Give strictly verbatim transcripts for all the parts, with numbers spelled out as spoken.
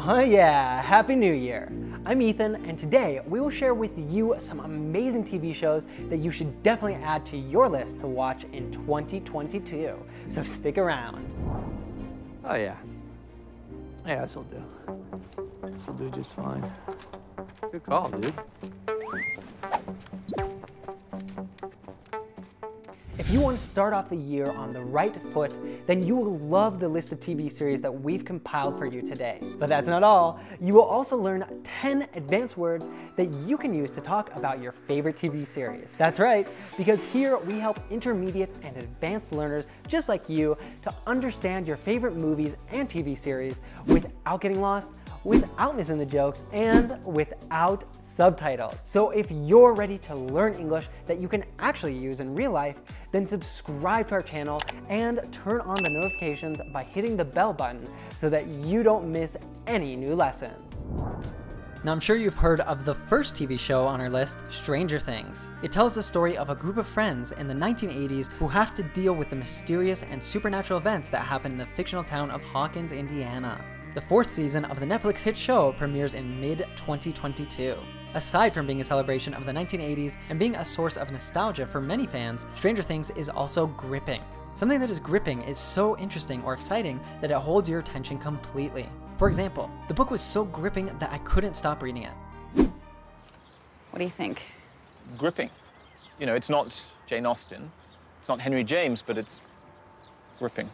Oh yeah, Happy New Year! I'm Ethan, and today we will share with you some amazing T V shows that you should definitely add to your list to watch in twenty twenty-two, so stick around. Oh yeah. Yeah, this'll do. This'll do just fine. Good call, dude. If you want to start off the year on the right foot, then you will love the list of T V series that we've compiled for you today. But that's not all. You will also learn ten advanced words that you can use to talk about your favorite T V series. That's right, because here we help intermediate and advanced learners just like you to understand your favorite movies and T V series without getting lost, without missing the jokes, and without subtitles. So if you're ready to learn English that you can actually use in real life, then subscribe to our channel and turn on the notifications by hitting the bell button so that you don't miss any new lessons. Now, I'm sure you've heard of the first T V show on our list, Stranger Things. It tells the story of a group of friends in the nineteen eighties who have to deal with the mysterious and supernatural events that happen in the fictional town of Hawkins, Indiana. The fourth season of the Netflix hit show premieres in mid twenty twenty-two. Aside from being a celebration of the nineteen eighties and being a source of nostalgia for many fans, Stranger Things is also gripping. Something that is gripping is so interesting or exciting that it holds your attention completely. For example, the book was so gripping that I couldn't stop reading it. What do you think? Gripping. You know, it's not Jane Austen, it's not Henry James, but it's gripping.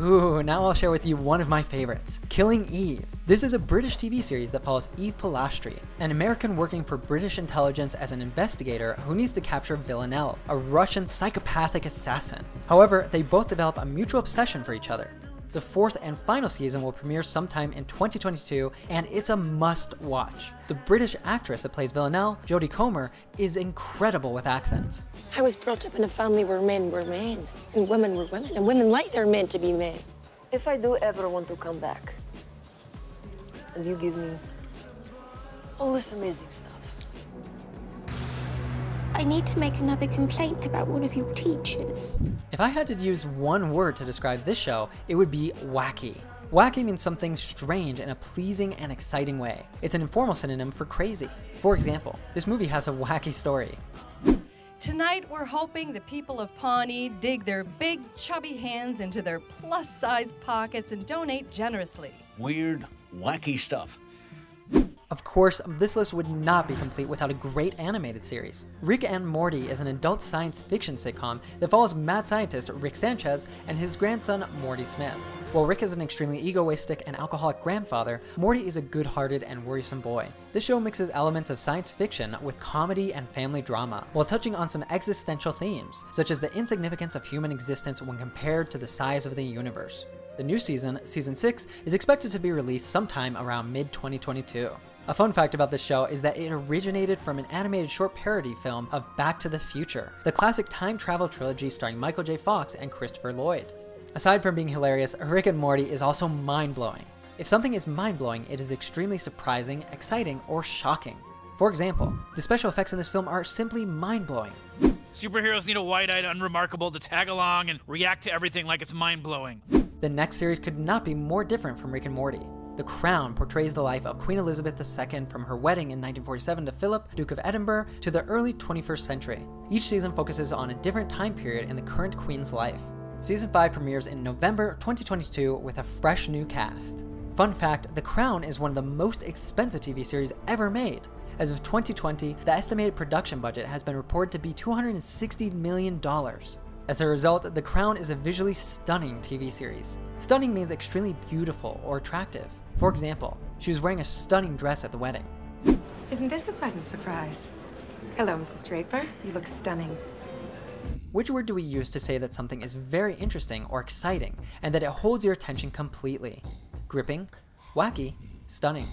Ooh, now I'll share with you one of my favorites, Killing Eve. This is a British T V series that follows Eve Polastri, an American working for British intelligence as an investigator who needs to capture Villanelle, a Russian psychopathic assassin. However, they both develop a mutual obsession for each other. The fourth and final season will premiere sometime in twenty twenty-two, and it's a must-watch. The British actress that plays Villanelle, Jodie Comer, is incredible with accents. I was brought up in a family where men were men, and women were women, and women like their men to be men. If I do ever want to come back, and you give me all this amazing stuff. I need to make another complaint about one of your teachers. If I had to use one word to describe this show, it would be wacky. Wacky means something strange in a pleasing and exciting way. It's an informal synonym for crazy. For example, this movie has a wacky story. Tonight, we're hoping the people of Pawnee dig their big, chubby hands into their plus-sized pockets and donate generously. Weird, wacky stuff. Of course, this list would not be complete without a great animated series. Rick and Morty is an adult science fiction sitcom that follows mad scientist Rick Sanchez and his grandson Morty Smith. While Rick is an extremely egoistic and alcoholic grandfather, Morty is a good-hearted and worrisome boy. This show mixes elements of science fiction with comedy and family drama, while touching on some existential themes, such as the insignificance of human existence when compared to the size of the universe. The new season, season six, is expected to be released sometime around mid twenty twenty-two. A fun fact about this show is that it originated from an animated short parody film of Back to the Future, the classic time travel trilogy starring Michael J. Fox and Christopher Lloyd. Aside from being hilarious, Rick and Morty is also mind-blowing. If something is mind-blowing, it is extremely surprising, exciting, or shocking. For example, the special effects in this film are simply mind-blowing. Superheroes need a wide-eyed unremarkable to tag along and react to everything like it's mind-blowing. The next series could not be more different from Rick and Morty. The Crown portrays the life of Queen Elizabeth the Second from her wedding in nineteen forty-seven to Philip, Duke of Edinburgh, to the early twenty-first century. Each season focuses on a different time period in the current Queen's life. Season five premieres in November twenty twenty-two with a fresh new cast. Fun fact, The Crown is one of the most expensive T V series ever made. As of twenty twenty, the estimated production budget has been reported to be two hundred sixty million dollars. As a result, The Crown is a visually stunning T V series. Stunning means extremely beautiful or attractive. For example, she was wearing a stunning dress at the wedding. Isn't this a pleasant surprise? Hello, Missus Draper. You look stunning. Which word do we use to say that something is very interesting or exciting and that it holds your attention completely? Gripping, wacky, stunning.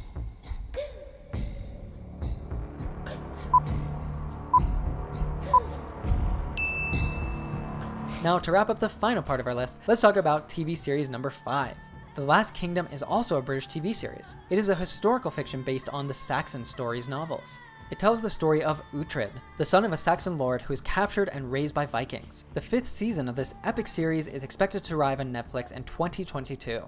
Now, to wrap up the final part of our list, let's talk about T V series number five. The Last Kingdom is also a British T V series. It is a historical fiction based on the Saxon Stories novels. It tells the story of Uhtred, the son of a Saxon lord who is captured and raised by Vikings. The fifth season of this epic series is expected to arrive on Netflix in twenty twenty-two.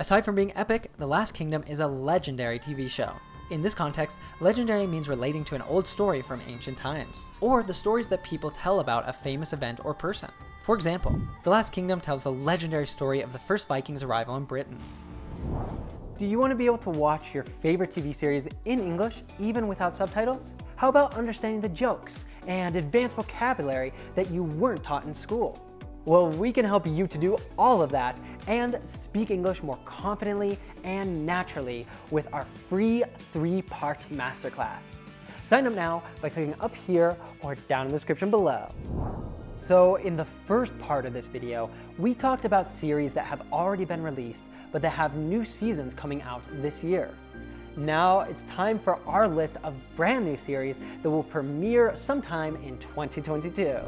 Aside from being epic, The Last Kingdom is a legendary T V show. In this context, legendary means relating to an old story from ancient times, or the stories that people tell about a famous event or person. For example, The Last Kingdom tells the legendary story of the first Vikings' arrival in Britain. Do you want to be able to watch your favorite T V series in English, even without subtitles? How about understanding the jokes and advanced vocabulary that you weren't taught in school? Well, we can help you to do all of that and speak English more confidently and naturally with our free three-part masterclass. Sign up now by clicking up here or down in the description below. So in the first part of this video, we talked about series that have already been released, but that have new seasons coming out this year. Now it's time for our list of brand new series that will premiere sometime in twenty twenty-two.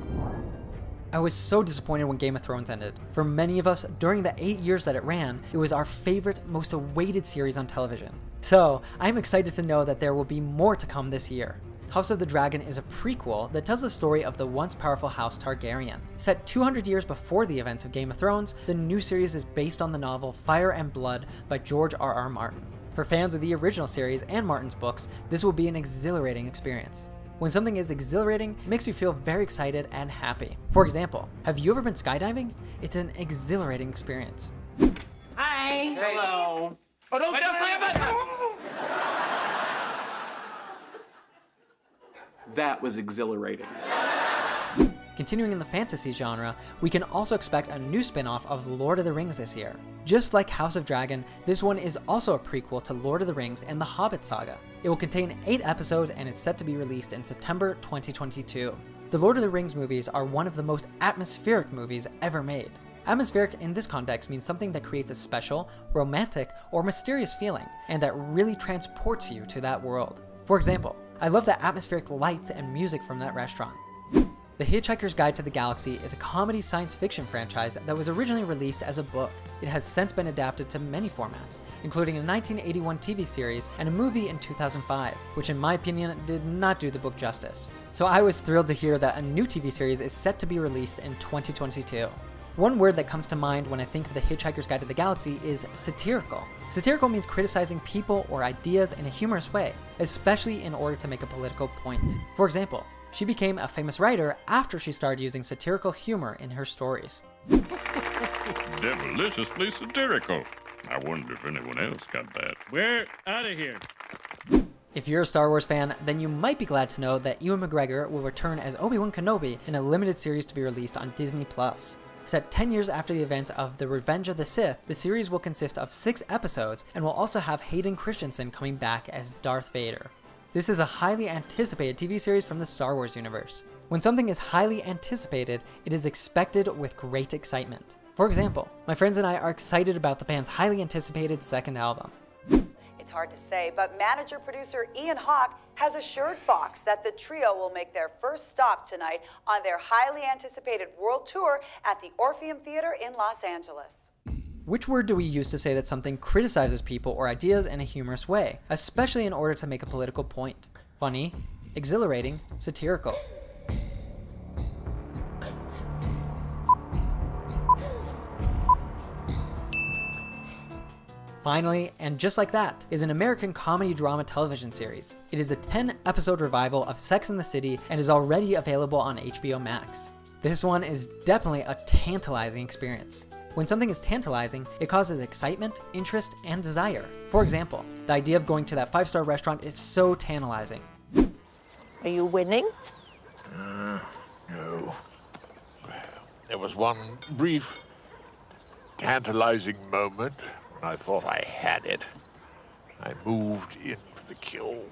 I was so disappointed when Game of Thrones ended. For many of us, during the eight years that it ran, it was our favorite, most awaited series on television. So I'm excited to know that there will be more to come this year. House of the Dragon is a prequel that tells the story of the once powerful House Targaryen. Set two hundred years before the events of Game of Thrones, the new series is based on the novel Fire and Blood by George R R. Martin. For fans of the original series and Martin's books, this will be an exhilarating experience. When something is exhilarating, it makes you feel very excited and happy. For example, have you ever been skydiving? It's an exhilarating experience. Hi. Hello. Oh, don't slam it! That was exhilarating. Continuing in the fantasy genre, we can also expect a new spin-off of Lord of the Rings this year. Just like House of Dragon, this one is also a prequel to Lord of the Rings and the Hobbit saga. It will contain eight episodes and it's set to be released in September twenty twenty-two. The Lord of the Rings movies are one of the most atmospheric movies ever made. Atmospheric in this context means something that creates a special, romantic, or mysterious feeling, and that really transports you to that world. For example, I love the atmospheric lights and music from that restaurant. The Hitchhiker's Guide to the Galaxy is a comedy science fiction franchise that was originally released as a book. It has since been adapted to many formats, including a nineteen eighty-one T V series and a movie in two thousand five, which in my opinion did not do the book justice. So I was thrilled to hear that a new T V series is set to be released in twenty twenty-two. One word that comes to mind when I think of The Hitchhiker's Guide to the Galaxy is satirical. Satirical means criticizing people or ideas in a humorous way, especially in order to make a political point. For example, she became a famous writer after she started using satirical humor in her stories. Devilishly satirical. I wonder if anyone else got that. We're out of here. If you're a Star Wars fan, then you might be glad to know that Ewan McGregor will return as Obi-Wan Kenobi in a limited series to be released on Disney plus. Set ten years after the events of The Revenge of the Sith, the series will consist of six episodes and will also have Hayden Christensen coming back as Darth Vader. This is a highly anticipated T V series from the Star Wars universe. When something is highly anticipated, it is expected with great excitement. For example, my friends and I are excited about the band's highly anticipated second album. It's hard to say, but manager-producer Ian Hawke has assured Fox that the trio will make their first stop tonight on their highly anticipated world tour at the Orpheum Theater in Los Angeles. Which word do we use to say that something criticizes people or ideas in a humorous way, especially in order to make a political point? Funny, exhilarating, satirical. Finally, and just like that, is an American comedy drama television series. It is a ten episode revival of Sex and the City and is already available on H B O Max. This one is definitely a tantalizing experience. When something is tantalizing, it causes excitement, interest, and desire. For example, the idea of going to that five-star restaurant is so tantalizing. Are you winning? Uh, no. There was one brief, tantalizing moment when I thought I had it. I moved into the kill.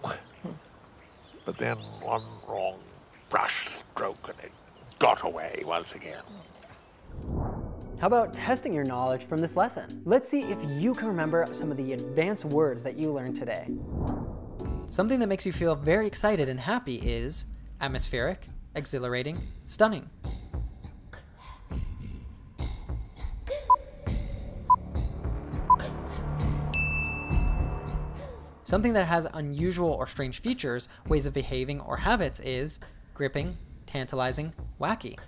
But then one wrong brush stroke and it got away once again. How about testing your knowledge from this lesson? Let's see if you can remember some of the advanced words that you learned today. Something that makes you feel very excited and happy is atmospheric, exhilarating, stunning. Something that has unusual or strange features, ways of behaving, or habits is gripping, tantalizing, wacky.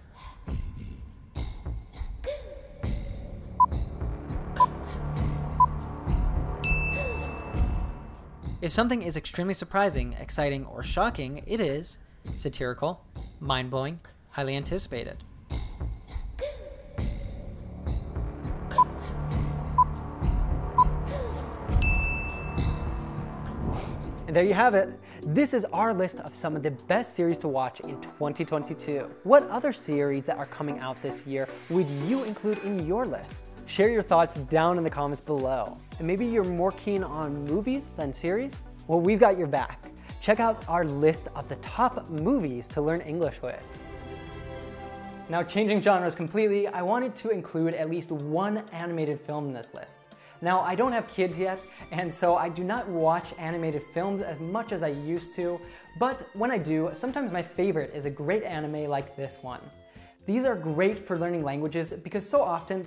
If something is extremely surprising, exciting, or shocking, it is satirical, mind-blowing, highly anticipated. And there you have it. This is our list of some of the best series to watch in twenty twenty-two. What other series that are coming out this year would you include in your list? Share your thoughts down in the comments below. And maybe you're more keen on movies than series? Well, we've got your back. Check out our list of the top movies to learn English with. Now, changing genres completely, I wanted to include at least one animated film in this list. Now, I don't have kids yet, and so I do not watch animated films as much as I used to, but when I do, sometimes my favorite is a great anime like this one. These are great for learning languages because so often